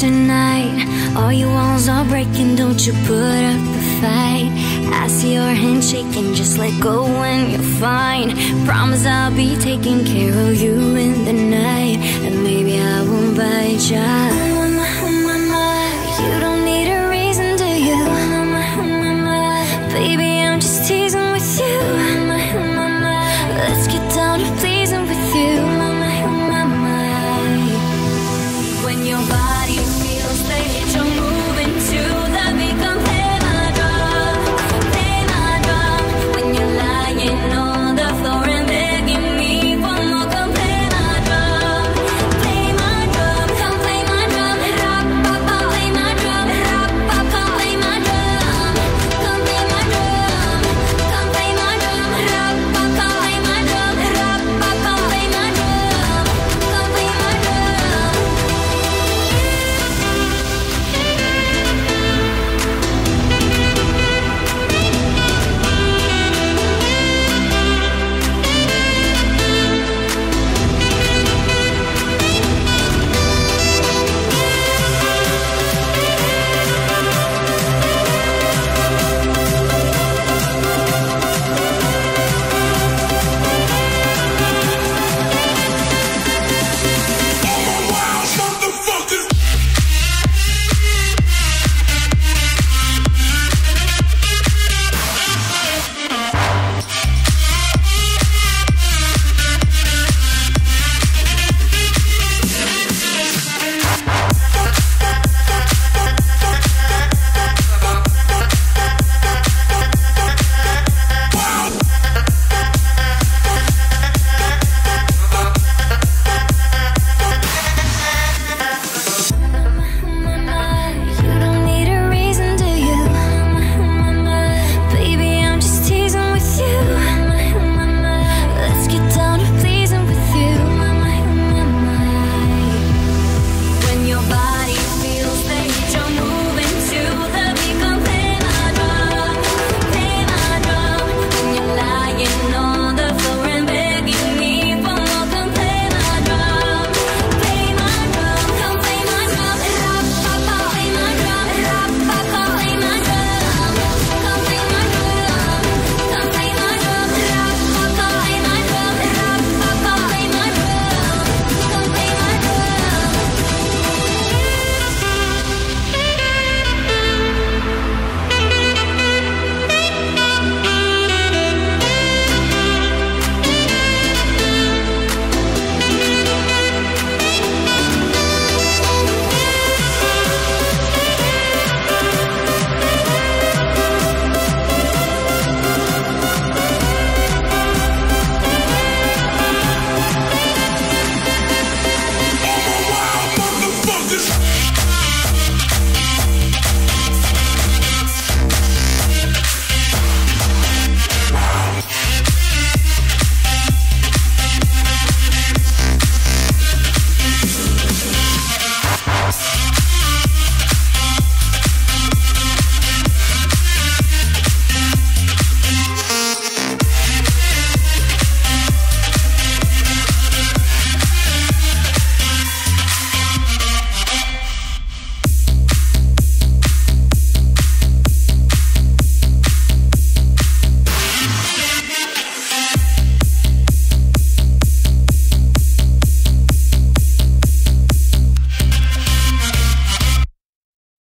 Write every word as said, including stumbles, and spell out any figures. tonight. All your walls are breaking, don't you put up a fight. I see your hand shaking, just let go and you're fine. Promise I'll be taking care of you in the night, and maybe I won't bite ya.